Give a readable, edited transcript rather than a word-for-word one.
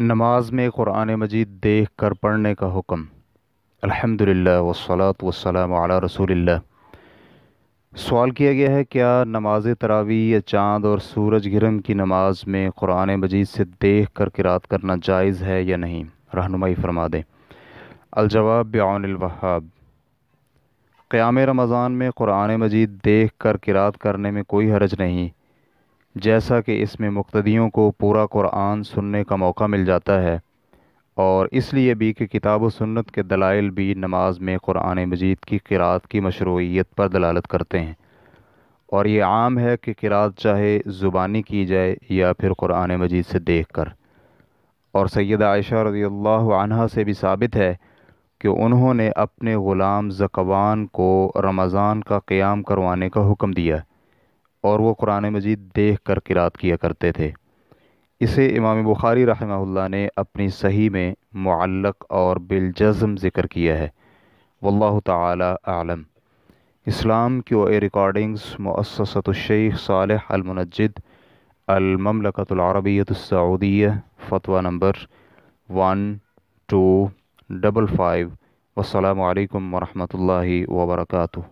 नमाज में क़ुरान मजीद देख कर पढ़ने का हुक्म। अल्हम्दुलिल्लाह वस्सलातु वस्सलामु अला रसूलिल्लाह। सवाल किया गया है क्या नमाज तरावी या चाँद और सूरज गिरन की नमाज में क़ुरान मजीद से देख कर किरात करना जायज़ है या नहीं, रहनुमाई फरमा दें। अल जवाब बयनिल वहाब। क़याम रमज़ान में क़ुरान मजीद देख कर किरात करने में कोई हरज नहीं, जैसा कि इसमें मुक़्तदियों को पूरा क़ुरान सुनने का मौका मिल जाता है, और इसलिए भी कि किताब व सुन्नत के दलाइल भी नमाज में क़ुरान मजीद की क़िराअत की मशरूइयत पर दलालत करते हैं। और ये आम है कि क़िराअत चाहे ज़ुबानी की जाए या फिर क़ुरान मजीद से देख कर। और सैयदा आइशा रज़ियल्लाहु अन्हा से भी साबित है कि उन्होंने अपने ग़ुलाम ज़कवान को रमज़ान का क़ियाम करवाने का हुक्म दिया, और वो कुरान मजीद देख कर किरात किया करते थे। इसे इमाम बुखारी रहमतुल्लाह ने अपनी सहीह में मुअल्लक और बिलजज़म ज़िक्र किया है। वल्लाहु ताला आलम। इस्लाम की वो रिकॉर्डिंग्स मुअस्सातु अल शेख सालेह अल मुनज्जिद अल ममलकतुल अरबीयतु सऊदीय, फतवा नंबर 1255। वस्सलामु अलैकुम वरहमतुल्लाह।